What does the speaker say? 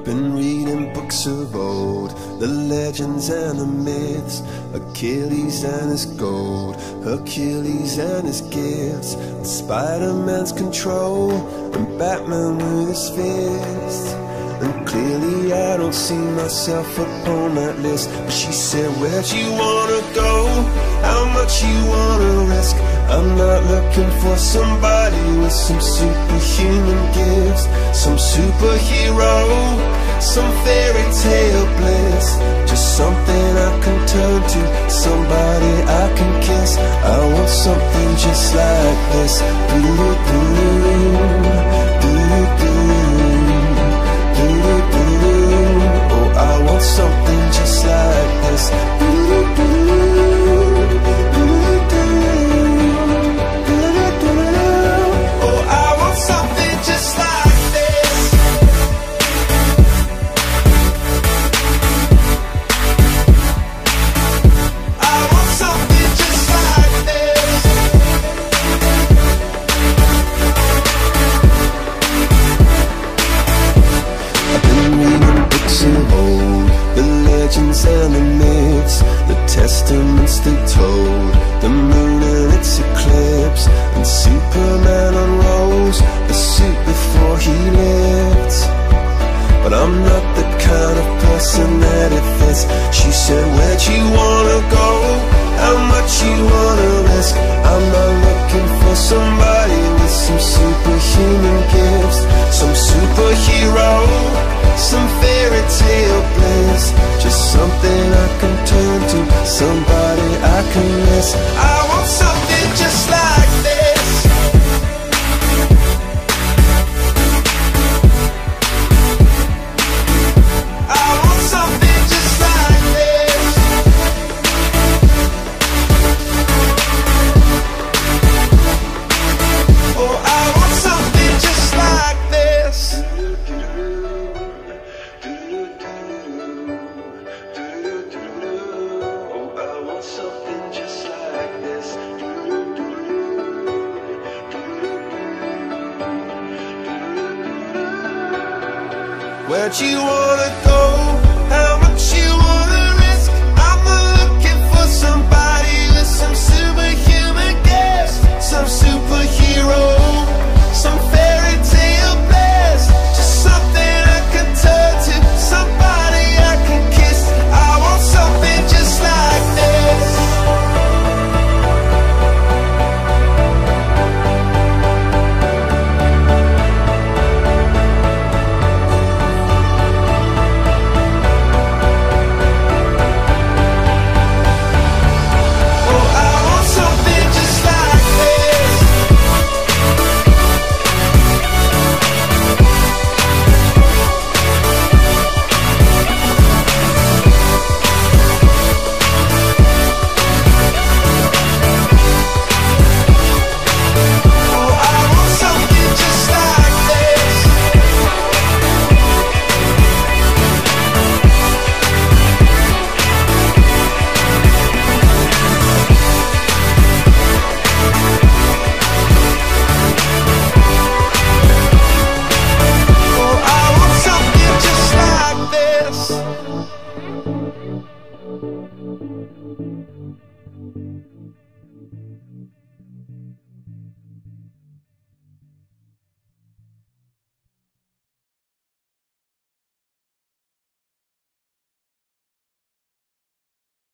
I've been reading books of old, the legends and the myths, Achilles and his gold, Hercules and his gifts, and Spider-Man's control, and Batman with his fist. And clearly I don't see myself upon that list. But she said, where'd you wanna go? How much you wanna risk? I'm not looking for somebody with some superhuman gifts, some superhero, some fairy tale bliss. Just something I can turn to, somebody I can kiss. I want something just like this. Oh, I want something just like this. And the myths, the testaments they told, the moon and its eclipse, and Superman unrolls the suit before he lived. But I'm not the kind of person that it fits. She said, where'd you wanna go? How much you wanna risk? I'm not looking for somebody with some superhuman gifts, some superhero, some fairy tale bliss, just something I can turn to, somebody I can miss. I want something just like this. I want something just like this. Oh, I want something just like this. Where'd you wanna go?